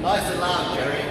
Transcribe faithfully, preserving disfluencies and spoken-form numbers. Nice and loud, Jerry.